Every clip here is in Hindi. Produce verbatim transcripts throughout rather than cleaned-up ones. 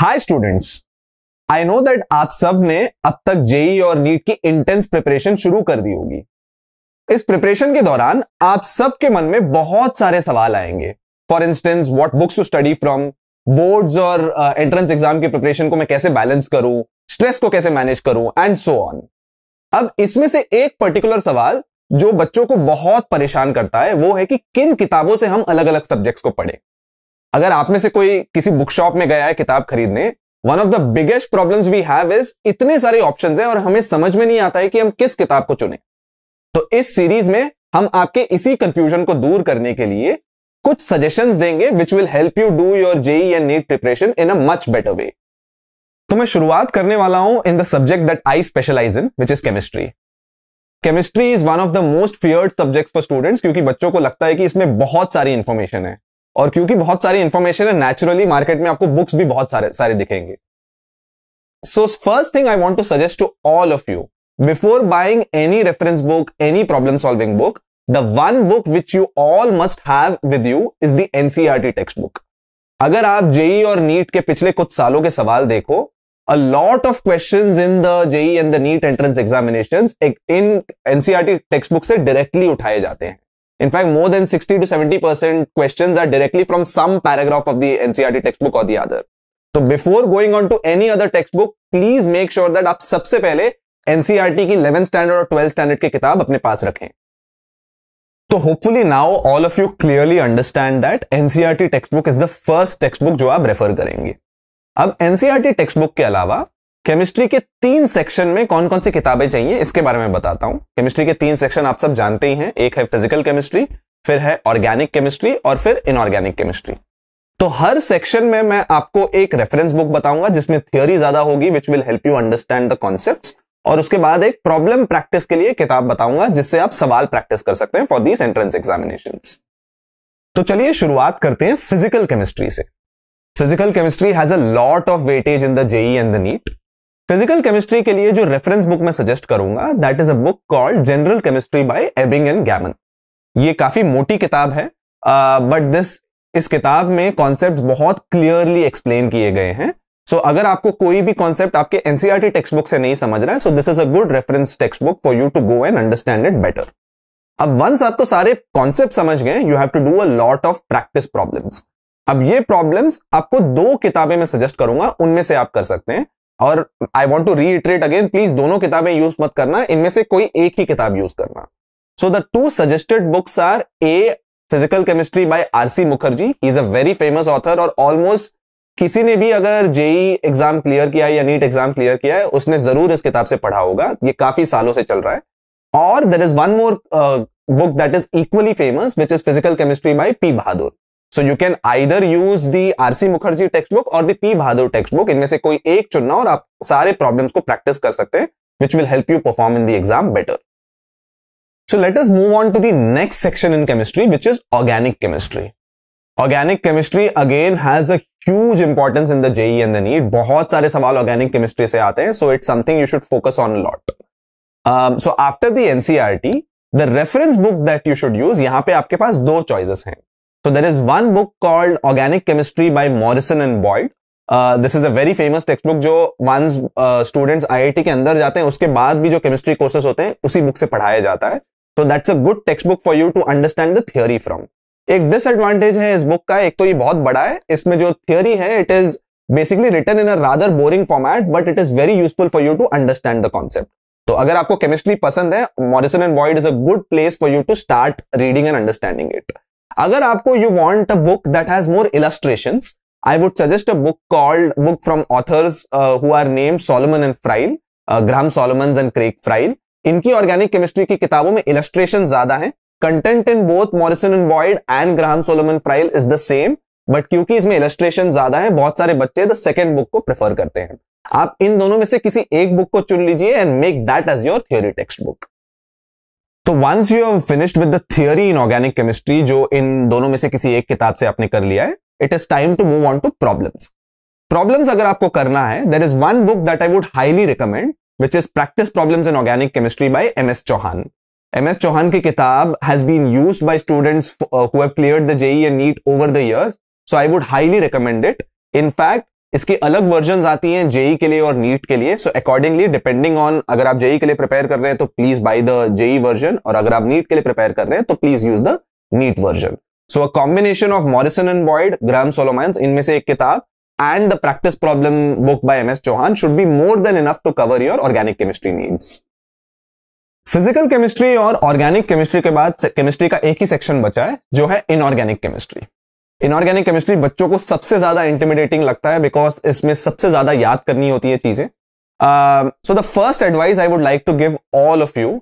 Hi students, I know that आप सब ने अब तक जेई और नीट की इंटेंस प्रिपरेशन शुरू कर दी होगी। इस प्रिपरेशन के दौरान आप सब के मन में बहुत सारे सवाल आएंगे। For instance, what books to study from, boards और एंट्रेंस uh, एग्जाम की प्रिपरेशन को मैं कैसे बैलेंस करूं, स्ट्रेस को कैसे मैनेज करूं एंड सो ऑन। अब इसमें से एक पर्टिकुलर सवाल जो बच्चों को बहुत परेशान करता है वो है कि किन किताबों से हम अलग अलग सब्जेक्ट्स को पढ़ें। अगर आप में से कोई किसी बुक शॉप में गया है किताब खरीदने, one of the biggest problems we have is इतने सारे ऑप्शंस हैं और हमें समझ में नहीं आता है कि हम किस किताब को चुने। तो इस सीरीज में हम आपके इसी कंफ्यूजन को दूर करने के लिए कुछ सजेशंस देंगे which will help you do your JEE and NEET preparation in a much better way. तो मैं शुरुआत करने वाला हूं in the subject that I specialize in, which is chemistry. Chemistry is one of the most feared subject for students, क्योंकि बच्चों को लगता है कि इसमें बहुत सारी इंफॉर्मेशन है और क्योंकि बहुत सारी इंफॉर्मेशन है, नेचुरली मार्केट में आपको बुक्स भी बहुत सारे सारे दिखेंगे। So first thing I want to suggest to all of you, before buying any reference book, any problem solving book, the one book which you all must have with you is the NCERT text book. अगर आप जेई और नीट के पिछले कुछ सालों के सवाल देखो, a lot of questions in the JEE and the NEET entrance examinations in NCERT text book से डायरेक्टली उठाए जाते हैं। In fact, more than sixty to seventy percent questions are directly from some paragraph of the N C E R T textbook or the other. So before going on to any other textbook, please make sure that आप सबसे पहले N C E R T की eleventh standard और twelfth standard की किताब अपने पास रखें। तो hopefully now all of you clearly understand that N C E R T textbook is the first textbook जो आप रेफर करेंगे। अब N C E R T textbook के अलावा केमिस्ट्री के तीन सेक्शन में कौन कौन सी किताबें चाहिए इसके बारे में बताता हूं। केमिस्ट्री के तीन सेक्शन आप सब जानते ही हैं, एक है फिजिकल केमिस्ट्री, फिर है ऑर्गेनिक केमिस्ट्री और फिर इनऑर्गेनिक केमिस्ट्री। तो हर सेक्शन में मैं आपको एक रेफरेंस बुक बताऊंगा जिसमें थ्योरी ज्यादा होगी, which will help you understand the concepts, और उसके बाद एक प्रॉब्लम प्रैक्टिस के लिए किताब बताऊंगा जिससे आप सवाल प्रैक्टिस कर सकते हैं फॉर दीज एंट्रेंस एग्जामिनेशंस। तो चलिए शुरुआत करते हैं फिजिकल केमिस्ट्री से। Physical chemistry has a lot of weightage in the JEE and the NEET. Physical chemistry के लिए जो रेफरेंस बुक मैं सजेस्ट करूंगा, that is a book called general chemistry by Ebbing and Gammon. ये काफी मोटी किताब है, बट दिस इस किताब में कॉन्सेप्ट्स बहुत क्लियरली एक्सप्लेन किए गए हैं। सो so, अगर आपको कोई भी कॉन्सेप्ट आपके एनसीईआरटी टेक्स्ट बुक से नहीं समझ रहा है, so this is a good reference text book for you to go and understand it better. अब वंस आपको सारे कॉन्सेप्ट समझ गए, you have to do a lot of practice problems. अब ये प्रॉब्लम्स आपको दो किताबें मैं सजेस्ट करूंगा, उनमें से आप कर सकते हैं। और I want to reiterate again, please दोनों किताबें यूज मत करना, इनमें से कोई एक ही किताब यूज करना। So the two suggested books are a physical chemistry by R C Mukherjee. He is a very famous author, और ऑलमोस्ट किसी ने भी अगर जेई एग्जाम क्लियर किया है या नीट एग्जाम क्लियर किया है उसने जरूर इस किताब से पढ़ा होगा, ये काफी सालों से चल रहा है। और there is one more book that is equally famous, which is physical chemistry by P Bahadur. So you can either use the R C Mukherjee textbook or the P Bahadur textbook. इनमें से कोई एक चुनना और आप सारे problems को practice कर सकते हैं, which will help you perform in the exam better. So let us move on to the next section in chemistry, which is organic chemistry. Organic chemistry again has a huge importance in the J E E and the NEET. बहुत सारे सवाल organic chemistry से आते हैं, so it's something you should focus on a lot. Um, so after the N C E R T, the reference book that you should use, यहाँ पे आपके पास दो choices हैं. So there is one book called Organic Chemistry by Morrison and Boyd. Uh, this is a very famous textbook जो once uh, students I I T के अंदर जाते हैं उसके बाद भी जो chemistry courses होते हैं उसी book से पढ़ाया जाता है। So that's a good textbook for you to understand the theory from. एक disadvantage है इस book का, एक तो ये बहुत बड़ा है, इसमें जो theory है it is basically written in a rather boring format, but it is very useful for you to understand the concept. तो अगर आपको केमिस्ट्री पसंद है, Morrison and Boyd is a good place for you to start reading and understanding it. अगर आपको you want a book that has more illustrations, I would suggest a book called book from authors who are named Solomon and Fryhle, Graham Solomon and Craig Fryhle. इनकी ऑर्गेनिक केमिस्ट्री की किताबों में इलस्ट्रेशन ज्यादा है। Content in both Morrison and Boyd and Graham Solomon Fryhle is the same, but क्योंकि इसमें इलस्ट्रेशन ज्यादा है, बहुत सारे बच्चे द सेकेंड बुक को प्रेफर करते हैं। आप इन दोनों में से किसी एक बुक को चुन लीजिए and make that as your theory text book. तो once you have finished with the theory in organic chemistry, जो इन दोनों में से किसी एक किताब से आपने कर लिया है, it is time to move on to problems. Problems अगर आपको करना है, there is one book that I would highly recommend, which is practice problems in organic chemistry by M S Chauhan. M S Chauhan की किताब has been used by students who have cleared the JEE and NEET over the years, so I would highly recommend it. In fact इसकी अलग वर्जन आती हैं जेई के लिए और नीट के लिए। सो अकॉर्डिंगली डिपेंडिंग ऑन, अगर आप जेई के लिए प्रिपेयर कर रहे हैं तो please buy the JEE version, और अगर आप नीट के लिए प्रिपेयर कर रहे हैं तो please use the NEET version. So a combination of Morrison and Boyd, Graham Solomon, इनमें से एक किताब and the practice problem book by M S Chauhan should be more than enough to cover your organic chemistry needs. Physical chemistry और organic chemistry के बाद chemistry का एक ही section बचा है जो है inorganic chemistry. Inorganic chemistry बच्चों को सबसे ज्यादा intimidating लगता है because इसमें सबसे ज्यादा याद करनी होती है चीजें. Uh, so the first advice I would like to give all of you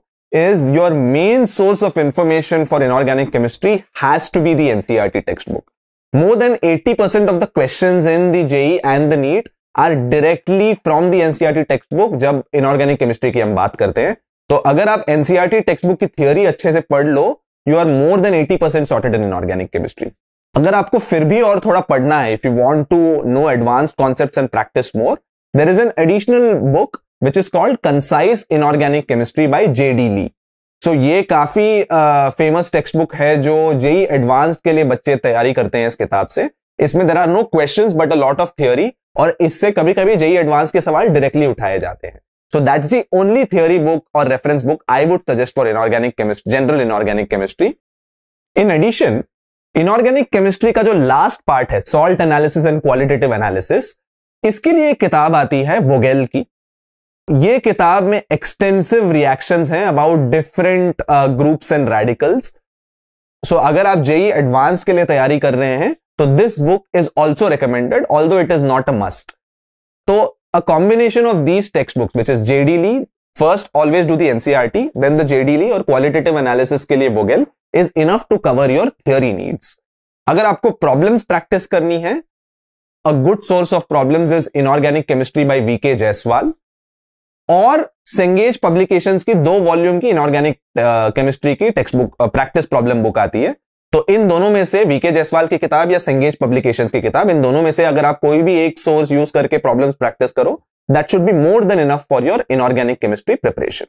is your main source of information for inorganic chemistry has to be the N C E R T textbook. More than eighty percent of the questions in the J E E and the NEET are directly from the N C E R T textbook जब inorganic chemistry की हम बात करते हैं, तो अगर आप N C E R T textbook की theory अच्छे से पढ़ लो, you are more than eighty percent sorted in inorganic chemistry. अगर आपको फिर भी और थोड़ा पढ़ना है, if you want to know advanced concepts and practice more, there is an additional book which is called Concise Inorganic Chemistry by J D Lee. तो so, ये काफी फेमस टेक्स्ट बुक है जो जेई एडवांस्ड के लिए बच्चे तैयारी करते हैं इस किताब से। इसमें there are no questions but a lot of theory, और इससे कभी कभी जेई एडवांस के सवाल डायरेक्टली उठाए जाते हैं। सो that's the only theory book और reference book I would suggest for inorganic chemistry, general inorganic chemistry. In addition, inorganic chemistry का जो लास्ट पार्ट है, salt analysis and qualitative analysis, इसके लिए एक किताब आती है वोगेल की। ये किताब में एक्सटेंसिव रिएक्शंस हैं about different groups and radicals. सो अगर आप जेई एडवांस के लिए तैयारी कर रहे हैं तो this book is also recommended, although it is not a must. तो a combination of these text books which is JD Lee, first always do the NCERT, then the JD Lee, और क्वालिटेटिव एनालिसिस के लिए Vogel, is enough to cover your theory needs. अगर आपको प्रॉब्लम्स प्रैक्टिस करनी है, a good source of problems is inorganic chemistry by V K Jaiswal, और संगेज पब्लिकेशंस की दो वॉल्यूम की इनऑर्गेनिक केमिस्ट्री की text book practice problem book आती है। तो इन दोनों में से वीके जायसवाल की किताब या संगेज पब्लिकेशंस की किताब, इन दोनों में से अगर आप कोई भी एक सोर्स यूज करके प्रॉब्लम्स प्रैक्टिस करो, that should be more than enough for your inorganic chemistry preparation.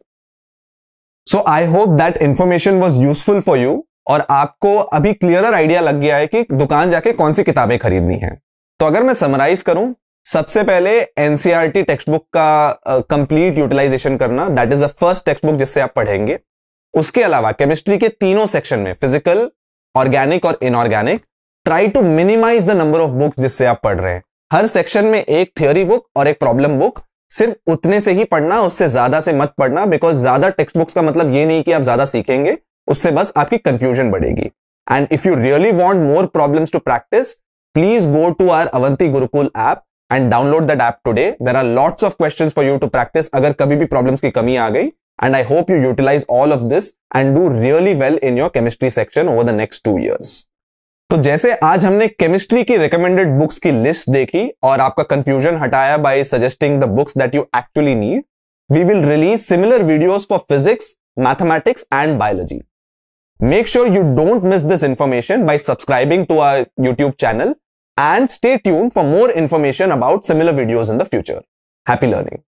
So I hope that information was useful for you, और आपको अभी क्लियरर आइडिया लग गया है कि दुकान जाके कौन सी किताबें खरीदनी है। तो अगर मैं समराइज करूं, सबसे पहले एनसीईआरटी टेक्स्ट बुक का कंप्लीट uh, यूटिलाइजेशन करना, that is the first text book जिससे आप पढ़ेंगे। उसके अलावा केमिस्ट्री के तीनों सेक्शन में, फिजिकल, ऑर्गेनिक और inorganic, try to minimize the number of books जिससे आप पढ़ रहे हैं। हर सेक्शन में एक थ्योरी बुक और एक प्रॉब्लम बुक, सिर्फ उतने से ही पढ़ना, उससे ज्यादा से मत पढ़ना, बिकॉज ज्यादा टेक्स्ट बुक्स का मतलब ये नहीं कि आप ज्यादा सीखेंगे, उससे बस आपकी कंफ्यूजन बढ़ेगी। And if you really want more problems to practice, please go to our Avanti Gurukul app and download that app today. There are lots of questions for you to practice अगर कभी भी problems की कमी आ गई, and I hope you utilize all of this and do really well in your chemistry section over the next two years. तो जैसे आज हमने chemistry की recommended books की list देखी और आपका confusion हटाया by suggesting the books that you actually need, we will release similar videos for physics, mathematics and biology. Make sure you don't miss this information by subscribing to our YouTube channel. And stay tuned for more information about similar videos in the future. Happy learning!